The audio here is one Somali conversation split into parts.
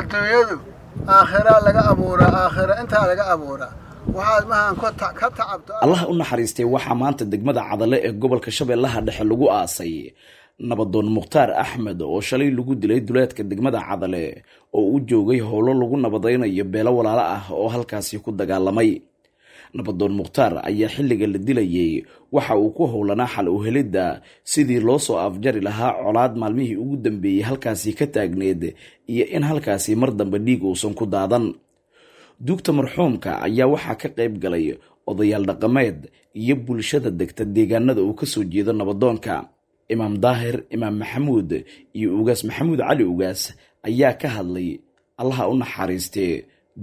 الدنيا آخرة لقى أبورة آخرة أنت لقى أبورة وهذا ما هنكتع كتعب الله أن حريستي وحمان تدق مدى عضلاء الجبل كشبه الله دحل لقوا آسي نبضون مختار أحمد وشلي لقوا دلي دولات كدق مدى عضلاء ووجو جي هولو لقوا نبضينا يبلا ولا رأه وهالكاس يكون دجال مي نبضون مختار أي حل جل دلي وحوقوه لنا حل وهلدا سيدي لوسو أفجر لها عراد مالميه وجدن بهالكاس كتاجنيد إيه إن هالكاس مرضا بديجو سنكو دادن دوكتا مرحومكا ayaa waxa ka qayb galay odayaal dhaqameed iyo bulshada degta deegaanada uu ka soo jeedo nabadoonka imaam daahir imaam maxamuud iyo ugaas maxamuud cali ugaas ayaa ka hadlay allaha u naxariiste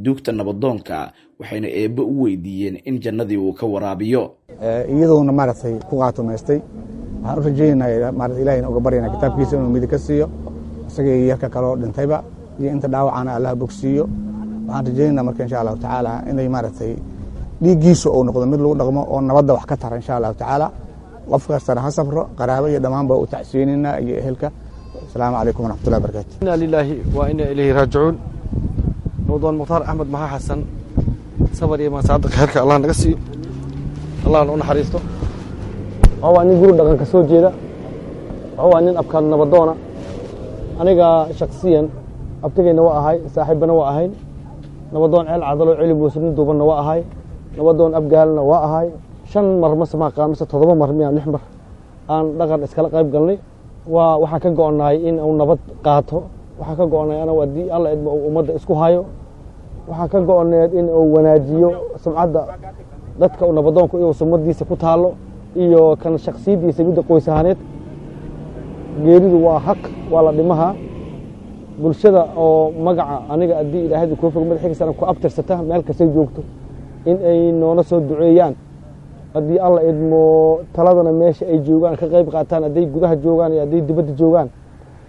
duugta nabadoonka waxayna eeba u weydiiyeen in jannadii uu ka waraabiyo iyadoona maartay ku qaatumaystay waxaan u rajeynayaa maartay ilaahay uga barina kitaabkiisa inuu mid ka siiyo isaga iyo ka kale oo dhintayba iyo inta dhaawacana allaha bogsiyo أرجينا مركّن إن شاء الله تعالى إن يمارسه ليجيسو أو نقدم له رقمه أو نبضه وحكتها إن شاء الله تعالى وفقر سرها صبر قرابة دمان بقى وتحسيننا يهلك السلام عليكم ورحمة الله وبركاته. إنا لله وإنا إليه راجعون. موضوع مختار أحمد مها حسن صبري ما صادق هلك الله نقصي الله نون حريصته هو أني جرود لكن كسوج جدا هو أني أبكر نبضونا أنا جا شخصيا أبتغي نواهاي صاحبنا واهاي نبضون عيل عضلو عيل بوسن دوبنا واهاي نبضون ابقالنا واهاي شن مر مسما قامسه تضبا مرمي لح مر ان دقن اسكلا قيب galnay waa waxa ka go'naay in uu nabad qaato waxa ka go'naay ana wadi alla idba umada isku haayo waxa ka go'nayd in uu wanaajiyo sumcada dadka uu nabadoonku iyo sumadiisa ku taalo iyo kan shakhsiyadiisa mid qoysaaneed geeridu waa haq waa la dhimaha bulshada oo magaca aniga adii ilaahay ku fog madaxiisa ku abtirsata meel ka soo joogto in ay noona soo duceeyaan adii alla idmo taladana meesha ay joogan ka qayb qaataan adii gudaha joogan iyo adii dibadda joogan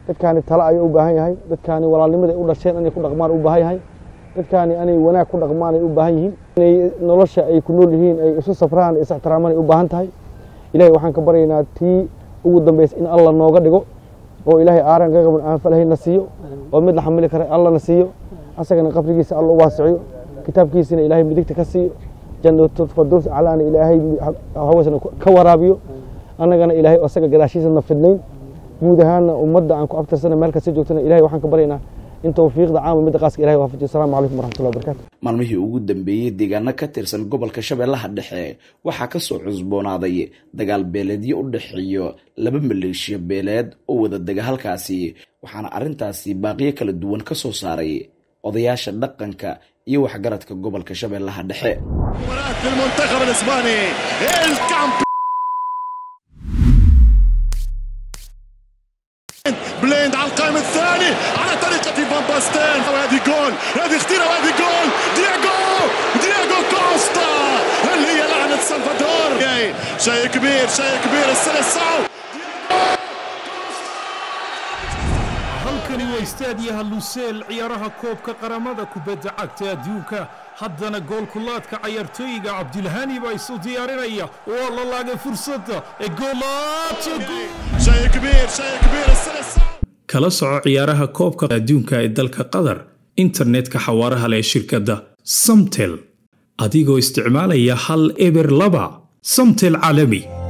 dadkaani tala ay u baahan yahay dadkaani walaalnimada u dhasheen inay ku dhaqmaan u baahan yahay dadkaani anay wanaag ku dhaqmaan ay u baahan yihiin inay nolosha ay ku nool yihiin ay isu safraan is ixtiraamaan u baahan tahay ilaahay waxaan ka baraynaa tii ugu dambeys in alla nooga dhigo oo ilaahay aaran gaga aan falahayna siiyo oo mid la xamili karo alla nasiyo asagana qabrigiisa alla waasiyo kitaabkiisina ilaahay midigta ka siiyo jannatu fadus ala ilaahay hawsana ka waraabiyo anagana ilaahay asaga gadaashiisa nafidnayn guudahana ummadda aan ku abtirsana meel ka sii joogtana ilaahay waxaan ka barayna in tawfiiqda caam mid qaaska ilaahay waafajiyo assalamu alaykum warahmatullahi wabarakatuh maalmihii ugu dambeeyay deegaanka ka tirsan gobolka Shabeellaha Dhexe waxa ka soo cusboonaaday dagaal beeleedyo u dhaxeeyo laba maleeshiya beeleed oo wada daga halkaasii waxaana arintaasi baaqiye kala duwan ka soo saaray odayaasha dhaqanka iyo waxgaradka gobolka Shabeellaha Dhexe المنتخب الاسباني بليند على القائم الثاني على طريقة فان باستين وهذه جول هذه اختيرة وهذه جول دياغو كوستا اللي هي لعنة سلفادور شيء كبير السلسعة halkani waa istaadiyaha Lusail ciyaaraha koobka qaramada kubadda cagta adduunka haddana goolku laadka ciyaartooyga Cabdilhani bay soo diyaarinaya oo la laagay fursadda ee kala soco ciyaaraha koobka adduunka ee dalka Qatar internetka xawaaraha leh shirkadda Somtel adigoo isticmaalaya hal eber laba Somtel caalami